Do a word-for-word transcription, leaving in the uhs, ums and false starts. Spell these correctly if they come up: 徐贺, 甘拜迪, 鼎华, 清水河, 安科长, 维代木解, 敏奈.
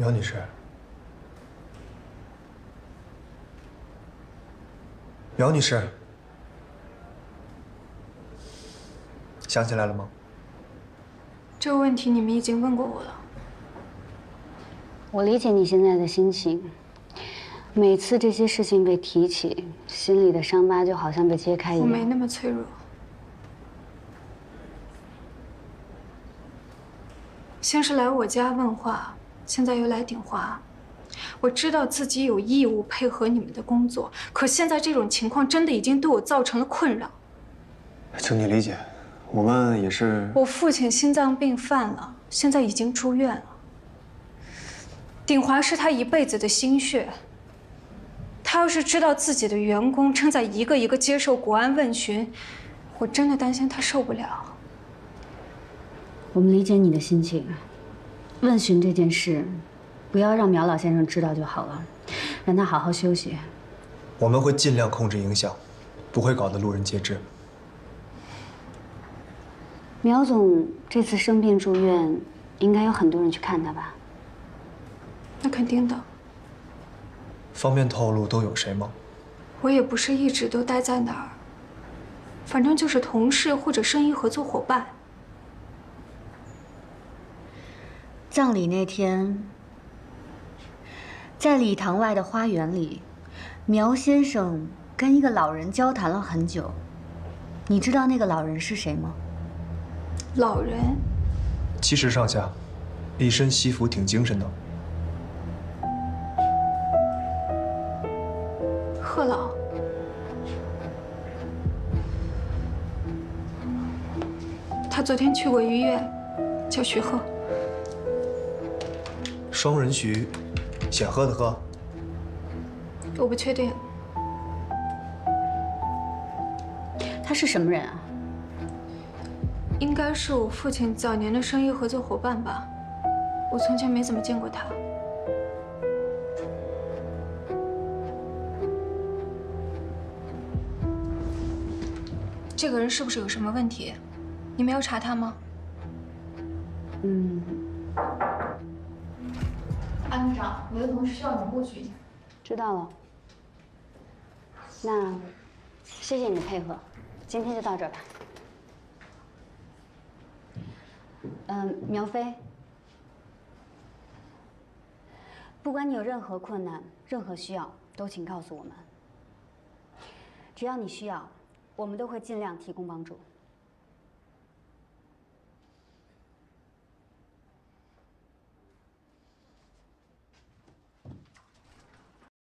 苗女士，苗女士，想起来了吗？这个问题你们已经问过我了。我理解你现在的心情，每次这些事情被提起，心里的伤疤就好像被揭开一样。我没那么脆弱。 先是来我家问话，现在又来鼎华。我知道自己有义务配合你们的工作，可现在这种情况真的已经对我造成了困扰。请你理解，我们也是……我父亲心脏病犯了，现在已经出院了。鼎华是他一辈子的心血。他要是知道自己的员工正在一个一个接受国安问询，我真的担心他受不了。 我们理解你的心情，问询这件事，不要让苗老先生知道就好了，让他好好休息。我们会尽量控制影响，不会搞得路人皆知。苗总这次生病住院，应该有很多人去看他吧？那肯定的。方便透露都有谁吗？我也不是一直都待在哪儿，反正就是同事或者生意合作伙伴。 葬礼那天，在礼堂外的花园里，苗先生跟一个老人交谈了很久。你知道那个老人是谁吗？老人，七十上下，一身西服，挺精神的。贺老，他昨天去过医院，叫徐贺。 双人徐，显赫的赫。我不确定，他是什么人啊？应该是我父亲早年的生意合作伙伴吧。我从前没怎么见过他。这个人是不是有什么问题？你们要查他吗？嗯。 安科长，我的同事需要你过去一下。知道了。那，谢谢你的配合，今天就到这儿吧。嗯，苗飞，不管你有任何困难、任何需要，都请告诉我们。只要你需要，我们都会尽量提供帮助。